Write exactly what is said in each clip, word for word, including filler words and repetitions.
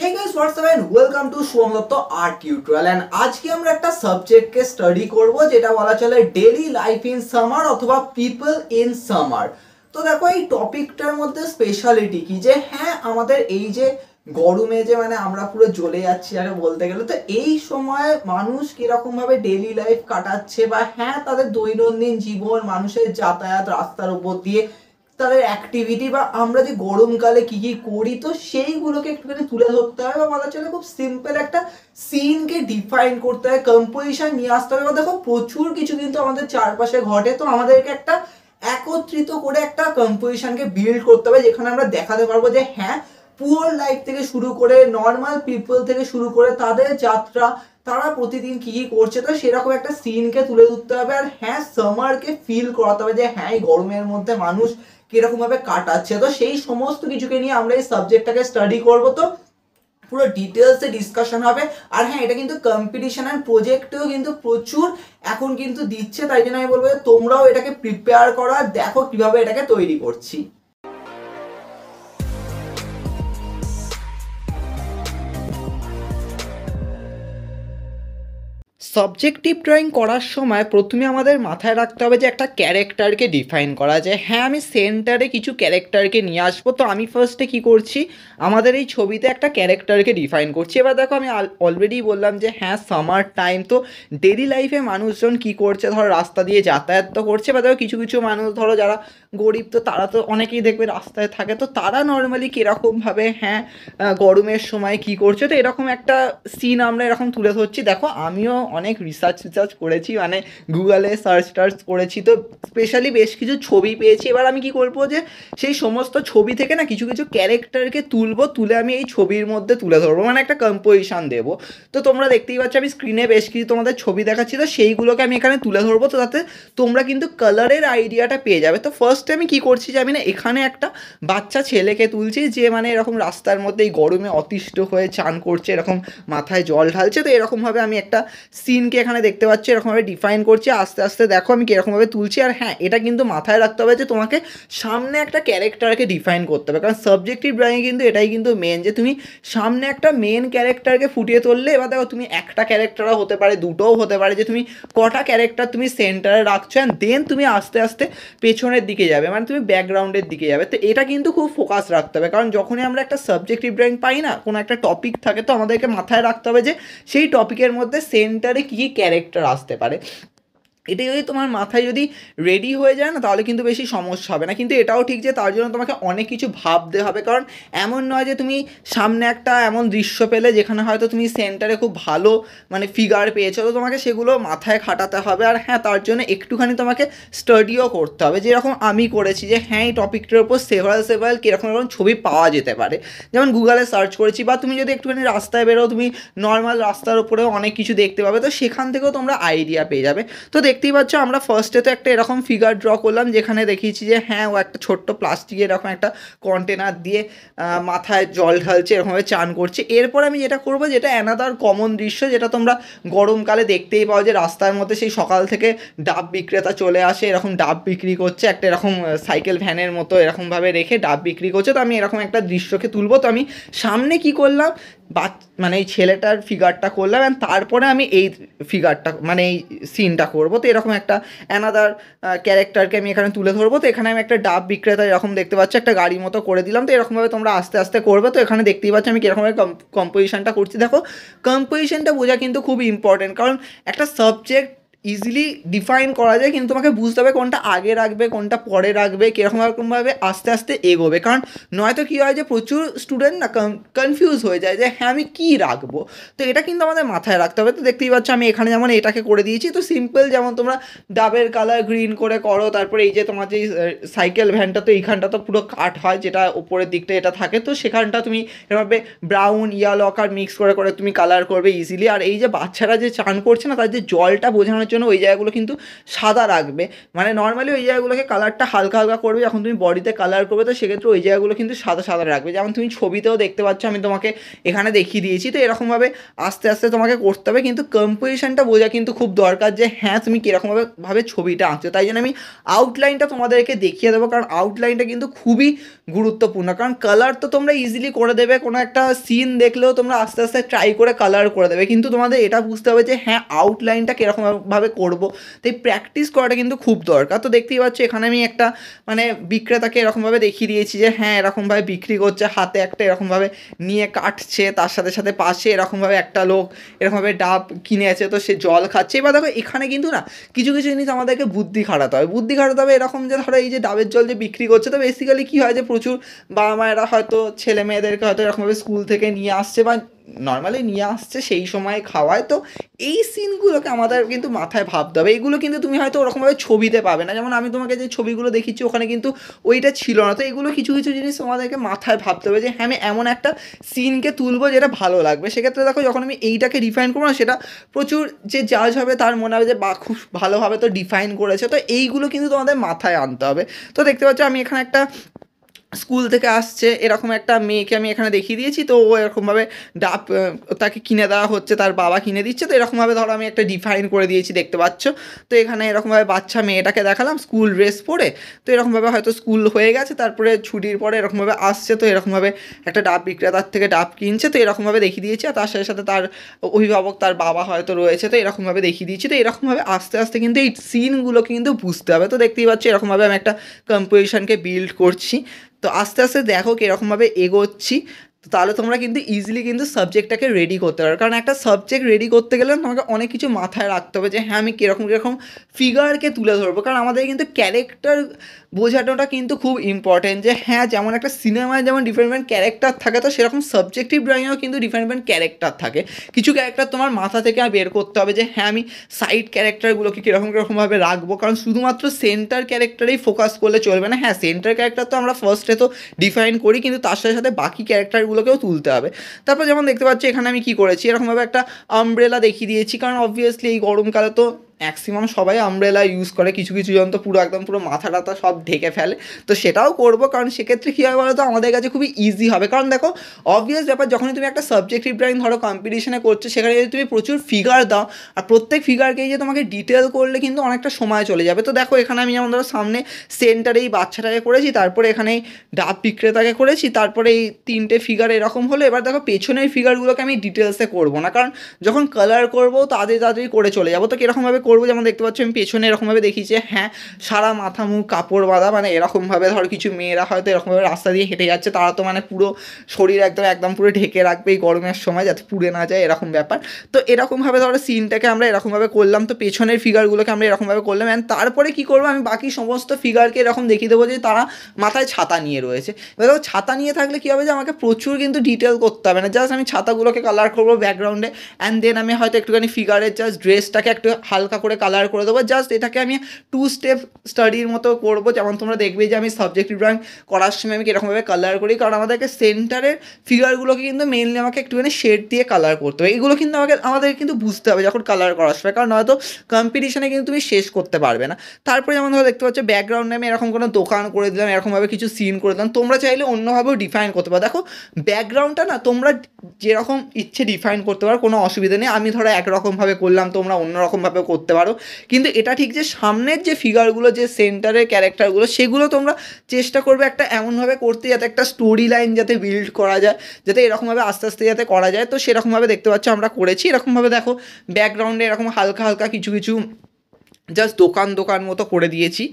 Hey guys, what's up and welcome to Shubhom Dutta Art Tutorial and আজকে আমরা একটা সাবজেক্টকে study করব যেটা বলা চলে ডেইলি লাইফ ইন সামার অথবা পিপল ইন সামার। তো দেখো এই টপিকটার মধ্যে স্পেশালিটি কি, যে হ্যাঁ আমাদের এই যে গরমে যে মানে আমরা পুরো জ্বলে যাচ্ছি আর বলতে গেলে, তো এই সময় মানুষ কিরকম ভাবে ডেইলি লাইফ কাটাচ্ছে বা হ্যাঁ তাদের দৈনন্দিন জীবন, মানুষের যাতায়াত রাস্তার উপর দিয়ে, তাদের অ্যাক্টিভিটি বা আমরা যে গরমকালে কি কি করি, তো সেইগুলোকে একটুখানি তুলে ধরতে হবে বা বলা চলে খুব সিম্পল একটা সিনকে ডিফাইন করতে হয়, কম্পোজিশন নিয়ে আসতে হবে। দেখো প্রচুর কিছু কিন্তু আমাদের চারপাশে ঘটে, তো আমাদেরকে একটা একত্রিত করে একটা কম্পোজিশনকে বিল্ড করতে হবে যেখানে আমরা দেখাতে পারবো যে হ্যাঁ পুওর লাইফ থেকে শুরু করে নর্মাল পিপল থেকে শুরু করে তাদের যাত্রা, তারা প্রতিদিন কী কী করছে, তো সেরকম একটা সিনকে তুলে ধরতে হবে। আর হ্যাঁ সামারকে ফিল করাতে হবে যে হ্যাঁ গরমের মধ্যে মানুষ কীরকমভাবে কাটাচ্ছে, তো সেই সমস্ত কিছুকে নিয়ে আমরা এই সাবজেক্টটাকে স্টাডি করবো। তো পুরো ডিটেলসে ডিসকাশন হবে। আর হ্যাঁ এটা কিন্তু কম্পিটিশন অ্যান্ড প্রজেক্টেও কিন্তু প্রচুর এখন কিন্তু দিচ্ছে, তাই জন্য আমি বলবো যে তোমরাও এটাকে প্রিপেয়ার করো আর দেখো কীভাবে এটাকে তৈরি করছি। সাবজেক্টিভ ড্রয়িং করার সময় প্রথমে আমাদের মাথায় রাখতে হবে যে একটা ক্যারেক্টারকে ডিফাইন করা যায়। হ্যাঁ আমি সেন্টারে কিছু ক্যারেক্টারকে নিয়ে আসবো, তো আমি ফার্স্টে কি করছি, আমাদের এই ছবিতে একটা ক্যারেক্টারকে ডিফাইন করছি। এবার দেখো আমি অলরেডি বললাম যে হ্যাঁ সামার টাইম, তো ডেইলি লাইফে মানুষজন কি করছে, ধরো রাস্তা দিয়ে যাতায়াত তো করছে, বা দেখো কিছু কিছু মানুষ ধরো যারা গরিব, তো তারা তো অনেকেই দেখবে রাস্তায় থাকে, তো তারা নর্মালি কীরকমভাবে হ্যাঁ গরমের সময় কি করছে, তো এরকম একটা সিন আমরা এরকম তুলে ধরছি। দেখো আমিও অনেক রিসার্চ রিসার্চ করেছি, মানে গুগলে সার্চ টার্চ করেছি, তো স্পেশালি বেশ কিছু ছবি পেয়েছি। এবার আমি কি করব যে সেই সমস্ত ছবি থেকে না কিছু কিছু ক্যারেক্টারকে তুলবো, তুলে আমি এই ছবির মধ্যে তুলে ধরবো, মানে একটা কম্পোজিশন দেবো। তো তোমরা দেখতেই পাচ্ছ আমি স্ক্রিনে বেশ কিছু তোমাদের ছবি দেখাচ্ছি, তো সেইগুলোকে আমি এখানে তুলে ধরবো, তো তাতে তোমরা কিন্তু কালারের আইডিয়াটা পেয়ে যাবে। তো ফার্স্টে আমি কি করছি যে আমি না এখানে একটা বাচ্চা ছেলেকে তুলছি, যে মানে এরকম রাস্তার মধ্যে এই গরমে অতিষ্ঠ হয়ে চান করছে, এরকম মাথায় জল ঢালছে, তো এরকমভাবে আমি একটা সিনকে এখানে দেখতে পাচ্ছি এরকমভাবে ডিফাইন করছি। আস্তে আস্তে দেখো আমি কীরকমভাবে তুলছি। আর হ্যাঁ এটা কিন্তু মাথায় রাখতে হবে যে তোমাকে সামনে একটা ক্যারেক্টারকে ডিফাইন করতে হবে, কারণ সাবজেক্টিভ ড্রয়িংয়ে কিন্তু এটাই কিন্তু মেন, যে তুমি সামনে একটা মেন ক্যারেক্টারকে ফুটিয়ে তুললে, এবার দেখো তুমি একটা ক্যারেক্টারও হতে পারে, দুটোও হতে পারে, যে তুমি কটা ক্যারেক্টার তুমি সেন্টারে রাখছো, অ্যান্ড দেন তুমি আস্তে আস্তে পেছনের দিকে যাবে, মানে তুমি ব্যাকগ্রাউন্ডের দিকে যাবে। তো এটা কিন্তু খুব ফোকাস রাখতে হবে, কারণ যখনই আমরা একটা সাবজেক্টিভ ড্রয়িং পাই না, কোনো একটা টপিক থাকে, তো আমাদেরকে মাথায় রাখতে হবে যে সেই টপিকের মধ্যে সেন্টার কি কি ক্যারেক্টার আসতে পারে। এটা যদি তোমার মাথায় যদি রেডি হয়ে যায় না, তাহলে কিন্তু বেশি সমস্যা হবে না। কিন্তু এটাও ঠিক যে তার জন্য তোমাকে অনেক কিছু ভাবতে হবে, কারণ এমন নয় যে তুমি সামনে একটা এমন দৃশ্য পেলে যেখানে হয়তো তুমি সেন্টারে খুব ভালো মানে ফিগার পেয়েছো, তো তোমাকে সেগুলো মাথায় খাটাতে হবে। আর হ্যাঁ তার জন্য একটুখানি তোমাকে স্টাডিও করতে হবে, যেরকম আমি করেছি, যে হ্যাঁ এই টপিকটার উপর সেভাল সেভাল কীরকম এরকম ছবি পাওয়া যেতে পারে, যেমন গুগলে সার্চ করেছি, বা তুমি যদি একটুখানি রাস্তায় বেরো, তুমি নর্মাল রাস্তার উপরেও অনেক কিছু দেখতে পাবে, তো সেখান থেকেও তোমরা আইডিয়া পেয়ে যাবে। তো দেখতেই পাচ্ছ আমরা ফার্স্টে তো একটা এরকম ফিগার ড্র করলাম, যেখানে দেখিয়েছি যে হ্যাঁ ও একটা ছোট্ট প্লাস্টিকের এরকম একটা কন্টেনার দিয়ে মাথায় জল ঢালছে, এরকমভাবে চান করছে। এরপর আমি যেটা করবো, যেটা অ্যানাদার কমন দৃশ্য, যেটা তোমরা গরমকালে দেখতেই পাও, যে রাস্তার মধ্যে সেই সকাল থেকে ডাব বিক্রেতা চলে আসে, এরকম ডাব বিক্রি করছে, একটা এরকম সাইকেল ভ্যানের মতো এরকমভাবে রেখে ডাব বিক্রি করছে, তো আমি এরকম একটা দৃশ্যকে তুলবো। তো আমি সামনে কি করলাম, বা মানে এই ছেলেটার ফিগারটা করলাম, অ্যান্ড তারপরে আমি এই ফিগারটা মানে এই সিনটা করবো। তো এরকম একটা অ্যানাদার ক্যারেক্টারকে আমি এখানে তুলে ধরবো। তো এখানে আমি একটা ডাব বিক্রেতা এরকম দেখতে পাচ্ছি, একটা গাড়ি মতো করে দিলাম। তো এরকমভাবে তোমরা আস্তে আস্তে করবে। তো এখানে দেখতেই পাচ্ছি আমি কীরকমভাবে কম্পোজিশনটা করছি। দেখো কম্পোজিশনটা বোঝা কিন্তু খুব ইম্পর্টেন্ট, কারণ একটা সাবজেক্ট ইজিলি ডিফাইন করা যায়, কিন্তু তোমাকে বুঝতে হবে কোনটা আগে রাখবে, কোনটা পরে রাখবে, কীরকম রকমভাবে আস্তে আস্তে এগোবে। কারণ নয়তো কী হয় যে প্রচুর স্টুডেন্ট না কনফিউজ হয়ে যায় যে হ্যাঁ আমি কী রাখবো, তো এটা কিন্তু আমাদের মাথায় রাখতে হবে। তো দেখতেই পাচ্ছ আমি এখানে যেমন এটাকে করে দিয়েছি, তো সিম্পল যেমন তোমরা ডাবের কালার গ্রিন করে করো, তারপরে এই যে তোমার যে সাইকেল ভ্যানটা, তো এইখানটা তো পুরো কাঠ হয়, যেটা ওপরের দিকটা এটা থাকে, তো সেখানটা তুমি এভাবে ব্রাউন ইয়েলো আর মিক্স করে করে তুমি কালার করবে ইজিলি। আর এই যে বাচ্চারা যে চান করছে না, তার যে জলটা বোঝানোর জন্য ওই জায়গাগুলো কিন্তু সাদা রাখবে, মানে নর্মালি ওই জায়গাগুলোকে কালারটা হালকা হালকা করবে। যখন তুমি বডিতে কালার করবে তো সেক্ষেত্রে ওই জায়গাগুলো কিন্তু সাদা সাদা রাখবে। যেমন তুমি ছবিতেও দেখতে পাচ্ছ আমি তোমাকে এখানে দেখিয়ে দিয়েছি। তো এরকমভাবে আস্তে আস্তে তোমাকে করতে হবে, কিন্তু কম্পোজিশনটা বোঝা কিন্তু খুব দরকার যে হ্যাঁ তুমি কীরকমভাবে ভাবে ছবিটা আঁকছো। তাই জন্য আমি আউটলাইনটা তোমাদেরকে দেখিয়ে দেবো, কারণ আউটলাইনটা কিন্তু খুবই গুরুত্বপূর্ণ। কারণ কালার তো তোমরা ইজিলি করে দেবে, কোনো একটা সিন দেখলেও তোমরা আস্তে আস্তে ট্রাই করে কালার করে দেবে, কিন্তু তোমাদের এটা বুঝতে হবে যে হ্যাঁ আউটলাইনটা কীরকমভাবে করবো। তাই প্র্যাকটিস করাটা কিন্তু খুব দরকার। তো দেখতেই পাচ্ছ এখানে আমি একটা মানে বিক্রেতাকে এরকমভাবে দেখিয়ে দিয়েছি যে হ্যাঁ এরকমভাবে বিক্রি করছে, হাতে একটা এরকমভাবে নিয়ে কাটছে, তার সাথে সাথে পাশে এরকমভাবে একটা লোক এরকমভাবে ডাব কিনে আছে, তো সে জল খাচ্ছে। এবার দেখো এখানে কিন্তু না কিছু কিছু জিনিস আমাদেরকে বুদ্ধি খাটাতে হবে, বুদ্ধি খাটাতে হবে এরকম যে ধরো এই যে ডাবের জল যে বিক্রি করছে, তো বেসিক্যালি কী হয় যে প্রচুর বাবা মায়েরা হয়তো ছেলে মেয়েদেরকে হয়তো এরকমভাবে স্কুল থেকে নিয়ে আসছে বা নর্মালি নিয়ে আসছে, সেই সময় খাওয়ায়। তো এই সিনগুলোকে আমাদের কিন্তু মাথায় ভাবতে হবে, এগুলো কিন্তু তুমি হয়তো ওরকমভাবে ছবিতে পাবে না। যেমন আমি তোমাকে যে ছবিগুলো দেখিয়েছি ওখানে কিন্তু ওইটা ছিল না। তো এগুলো কিছু কিছু জিনিস তোমাদেরকে মাথায় ভাবতে হবে যে হ্যাঁ আমি এমন একটা সিনকে তুলবো যেটা ভালো লাগবে। সেক্ষেত্রে দেখো যখন আমি এইটাকে ডিফাইন করবো না, সেটা প্রচুর যে জাজ হবে তার মনে হবে যে বা খুব ভালোভাবে তো ডিফাইন করেছে। তো এইগুলো কিন্তু তোমাদের মাথায় আনতে হবে। তো দেখতে পাচ্ছ আমি এখানে একটা স্কুল থেকে আসছে এরকম একটা মেয়েকে আমি এখানে দেখিয়ে দিয়েছি। তো ও এরকমভাবে ডাব তাকে কিনে দেওয়া হচ্ছে, তার বাবা কিনে দিচ্ছে। তো এরকমভাবে ধরো আমি একটা ডিফাইন করে দিয়েছি, দেখতে পাচ্ছ। তো এখানে এরকমভাবে বাচ্চা মেয়েটাকে দেখালাম স্কুল ড্রেস পরে। তো এরকমভাবে হয়তো স্কুল হয়ে গেছে, তারপরে ছুটির পরে এরকমভাবে আসছে। তো এরকমভাবে একটা ডাব বিক্রেতার থেকে ডাব কিনছে, তো এরকমভাবে দেখিয়ে দিয়েছি। আর তার সাথে সাথে তার অভিভাবক, তার বাবা হয়তো রয়েছে। তো এরকমভাবে দেখিয়ে দিয়েছি। তো এরকমভাবে আস্তে আস্তে কিন্তু এই সিনগুলোকে কিন্তু বুঝতে হবে। তো দেখতেই পাচ্ছি এরকমভাবে আমি একটা কম্পোজিশনকে বিল্ড করছি। তো আস্তে আস্তে দেখো কীরকমভাবে এগোচ্ছি। তো তাহলে তোমরা কিন্তু ইজিলি কিন্তু সাবজেক্টটাকে রেডি করতে পারো, কারণ একটা সাবজেক্ট রেডি করতে গেলে তোমাকে অনেক কিছু মাথায় রাখতে হবে যে হ্যাঁ আমি কীরকম কীরকম ফিগারকে তুলে ধরবো। কারণ আমাদের কিন্তু ক্যারেক্টার বোঝানোটা কিন্তু খুব ইম্পর্টেন্ট, যে হ্যাঁ যেমন একটা সিনেমায় যেমন ডিফারেন্ট ডিফারেন্ট ক্যারেক্টার থাকে, তো সেরকম সাবজেক্টিভ ড্রয়িংয়েও কিন্তু ডিফারেন্ট ডিফারেন্ট ক্যারেক্টার থাকে। কিছু ক্যারেক্টার তোমার মাথা থেকে বের করতে হবে যে হ্যাঁ আমি সাইড ক্যারেক্টারগুলোকে কীরকম কীরকমভাবে রাখবো, কারণ শুধুমাত্র সেন্টার ক্যারেক্টারেই ফোকাস করলে চলবে না। হ্যাঁ সেন্টার ক্যারেক্টার তো আমরা ফার্স্টে তো ডিফাইন করি, কিন্তু তার সাথে সাথে বাকি ক্যারেক্টার গুলোকেও তুলতে হবে। তারপর যেমন দেখতে পাচ্ছি এখানে আমি কি করেছি, এরকমভাবে একটা আমব্রেলা দেখিয়ে দিয়েছি, কারণ অবভিয়াসলি এই গরমকালে তো ম্যাক্সিমাম সবাই আমব্রেলা ইউজ করে। কিছু কিছু জন তো পুরো একদম পুরো মাথা টাথা সব ঢেকে ফেলে। তো সেটাও করবো, কারণ সেক্ষেত্রে কী হবে বলো তো আমাদের কাছে খুবই ইজি হবে। কারণ দেখো অবভিয়াস ব্যাপার, যখনই তুমি একটা সাবজেক্টিভ ড্রয়িং ধরো কম্পিটিশনে করছো, সেখানে যদি তুমি প্রচুর ফিগার দাও আর প্রত্যেক ফিগারকেই যে তোমাকে ডিটেল করলে কিন্তু অনেকটা সময় চলে যাবে। তো দেখো এখানে আমি যেমন ধরো সামনে সেন্টারে এই বাচ্চাটাকে করেছি, তারপরে এখানে ডাব বিক্রেতাকে করেছি, তারপরে এই তিনটে ফিগার এরকম হলো। এবার দেখো পেছনের ফিগারগুলোকে আমি ডিটেলসে করবো না, কারণ যখন কালার করবো তাদের তাড়াতাড়ি করে চলে যাবো। তো কীরকমভাবে করবো, যেমন দেখতে পাচ্ছি আমি পেছনে এরকমভাবে দেখি যে হ্যাঁ সারা মাথা মুখ কাপড় বাঁধা, মানে এরকমভাবে ধরো কিছু মেয়েরা হয়তো এরকমভাবে রাস্তা দিয়ে হেঁটে যাচ্ছে, তারা তো মানে পুরো শরীর একদম একদম পুরো ঢেকে রাখবে এই গরমের সময়, যাতে পুড়ে না যায় এরকম ব্যাপার। তো এরকমভাবে ধরো সিনটাকে আমরা এরকমভাবে করলাম। তো পেছনের ফিগারগুলোকে আমরা এরকমভাবে করলাম। অ্যান্ড তারপরে কী করবো, আমি বাকি সমস্ত ফিগারকে এরকম দেখিয়ে দেবো যে তারা মাথায় ছাতা নিয়ে রয়েছে। এবার দেখো ছাতা নিয়ে থাকলে কী হবে যে আমাকে প্রচুর কিন্তু ডিটেল করতে হবে না, জাস্ট আমি ছাতাগুলোকে কালার করবো ব্যাকগ্রাউন্ডে। অ্যান্ড দেন আমি হয়তো একটুখানি ফিগারের জাস্ট ড্রেসটাকে একটু হালকা করে কালার করে দেবো। জাস্ট এটাকে আমি টু স্টেপ স্টাডির মতো করবো। যেমন তোমরা দেখবে যে আমি সাবজেক্টিভ ড্রয়িং করার সময় আমি কীরকমভাবে কালার করি, কারণ আমাদেরকে সেন্টারের ফিগারগুলোকে কিন্তু মেনলি আমাকে একটুখানি শেড দিয়ে কালার করতে হবে। এগুলো কিন্তু আমাকে আমাদের কিন্তু বুঝতে হবে যখন কালার করার সময়, কারণ হয়তো কম্পিটিশনে কিন্তু তুমি শেষ করতে পারবে না। তারপরে যেমন ধরো দেখতে পাচ্ছ ব্যাকগ্রাউন্ডে আমি এরকম কোনো দোকান করে দিলাম, এরকমভাবে কিছু সিন করে দিলাম। তোমরা চাইলে অন্যভাবেও ডিফাইন করতে পারো। দেখো ব্যাকগ্রাউন্ডটা না তোমরা যেরকম ইচ্ছে ডিফাইন করতে পারো, কোনো অসুবিধা নেই। আমি ধরো একরকমভাবে করলাম, তোমরা অন্যরকমভাবে করতে পারো। কিন্তু এটা ঠিক যে সামনের যে ফিগারগুলো, যে সেন্টারের ক্যারেক্টারগুলো, সেগুলো তোমরা চেষ্টা করবে একটা এমনভাবে করতে যাতে একটা স্টোরি লাইন যাতে বিল্ড করা যায়, যাতে এরকমভাবে আস্তে আস্তে যাতে করা যায়। তো সেরকমভাবে দেখতে পাচ্ছ আমরা করেছি এরকমভাবে। দেখো ব্যাকগ্রাউন্ডে এরকম হালকা হালকা কিছু কিছু জাস্ট দোকান দোকান মতো করে দিয়েছি।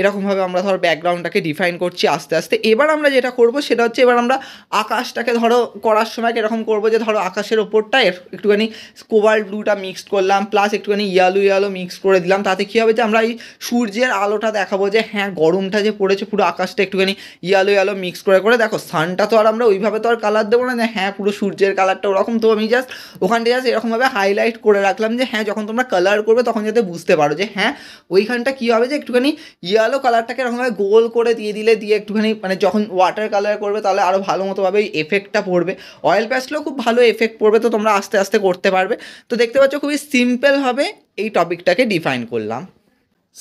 এরকমভাবে আমরা ধরো ব্যাকগ্রাউন্ডটাকে ডিফাইন করছি আস্তে আস্তে। এবার আমরা যেটা করবো সেটা হচ্ছে, এবার আমরা আকাশটাকে ধরো করার সময় এরকম করবো যে ধরো আকাশের ওপরটা একটুখানি কোবাল্ট ব্লুটা মিক্সড করলাম, প্লাস একটুখানি ইয়ালো ইয়ালো মিক্স করে দিলাম। তাতে কী হবে যে আমরা এই সূর্যের আলোটা দেখাবো যে হ্যাঁ গরমটা যে পড়েছে পুরো আকাশটা একটুখানি ইয়ালো ইয়ালো মিক্স করে করে। দেখো সানটা তো আর আমরা ওইভাবে তো আর কালার দেবো না, যে হ্যাঁ পুরো সূর্যের কালারটা ওরকম। তো আমি জাস্ট ওখানটা জাস্ট এরকমভাবে হাইলাইট করে রাখলাম যে হ্যাঁ যখন তোমরা কালার করবে তখন যাতে বুঝতে পারো যে হ্যাঁ ওইখানটা কী হবে যে একটুখানি ইয়ালো গেলো, কালারটাকে এরকমভাবে গোল করে দিয়ে দিলে দিয়ে একটুখানি মানে যখন ওয়াটার কালার করবে তাহলে আরও ভালো মতোভাবে এই এফেক্টটা পড়বে। অয়েল প্যাস্টেলও খুব ভালো এফেক্ট পড়বে, তো তোমরা আস্তে আস্তে করতে পারবে। তো দেখতে পাচ্ছ খুবই সিম্পলভাবে এই টপিকটাকে ডিফাইন করলাম।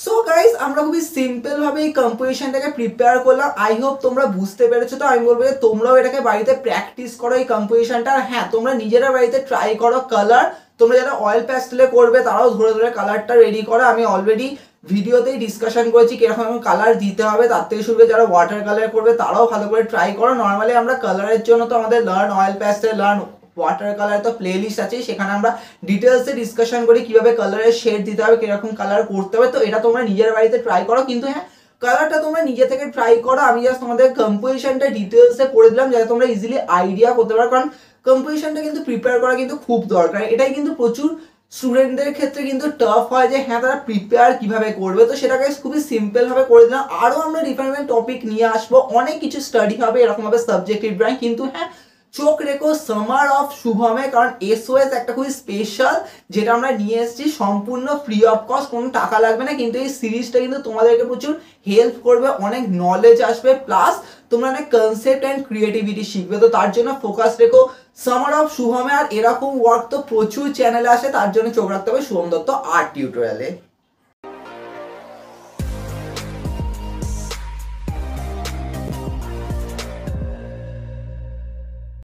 সো গাইস, আমরা খুবই সিম্পলভাবে এই কম্পোজিশনটাকে প্রিপেয়ার করলাম। আই হোপ তোমরা বুঝতে পেরেছো। তো আমি বলবো যে তোমরাও এটাকে বাড়িতে প্র্যাকটিস করো এই কম্পোজিশনটা। আর হ্যাঁ, তোমরা নিজেরা বাড়িতে ট্রাই করো কালার। তোমরা যারা অয়েল প্যাস্টেলে করবে তারাও ধরে ধরে কালারটা রেডি করো। আমি অলরেডি ভিডিওতেই ডিসকাশন করেছি কীরকম কালার দিতে হবে, তার থেকে শুরু করে যারা ওয়াটার কালার করবে তারাও ভালো করে ট্রাই করো। নর্মালি আমরা কালারের জন্য তো আমাদের learn oil pastel, learn water colour তো প্লেলিস্ট আছে, সেখানে আমরা ডিটেলসে ডিসকাশন করি কীভাবে কালারের শেড দিতে হবে, কীরকম কালার করতে হবে। তো এটা তোমরা নিজের বাড়িতে ট্রাই করো, কিন্তু হ্যাঁ কালারটা তোমরা নিজে থেকে ট্রাই করো। আমি জাস্ট তোমাদের কম্পোজিশনটা ডিটেলসে করে দিলাম যাতে তোমরা ইজিলি আইডিয়া করতে পারো, কারণ কম্পোজিশনটা কিন্তু প্রিপেয়ার করা কিন্তু খুব দরকার। এটাই কিন্তু প্রচুর স্টুডেন্টদের ক্ষেত্রে কিন্তু টাফ হয় যে হ্যাঁ তারা প্রিপেয়ার কীভাবে করবে। তো সেটাকে খুবই সিম্পলভাবে করে দিলাম। আরও আমরা ডিফারেন্ট টপিক নিয়ে আসবো, অনেক কিছু স্টাডি হবে এরকমভাবে সাবজেক্টিভ ড্রয়িং। কিন্তু হ্যাঁ চোখ রেখো সামার অফ শুভমে, কারণ এসওএস একটা খুবই স্পেশাল যেটা আমরা নিয়ে এসেছি সম্পূর্ণ ফ্রি অফ কস্ট, কোনো টাকা লাগবে না। কিন্তু এই সিরিজটা কিন্তু তোমাদেরকে প্রচুর হেল্প করবে, অনেক নলেজ আসবে, প্লাস তোমরা অনেক কনসেপ্ট অ্যান্ড ক্রিয়েটিভিটি শিখবে। তো তার জন্য ফোকাস রেখো সামার অফ শুভমে। আর এরকম ওয়ার্ক তো প্রচুর চ্যানেলে আসে, তার জন্য চোখ রাখতে হবে শুভম দত্ত আর্ট টিউটোরিয়ালে।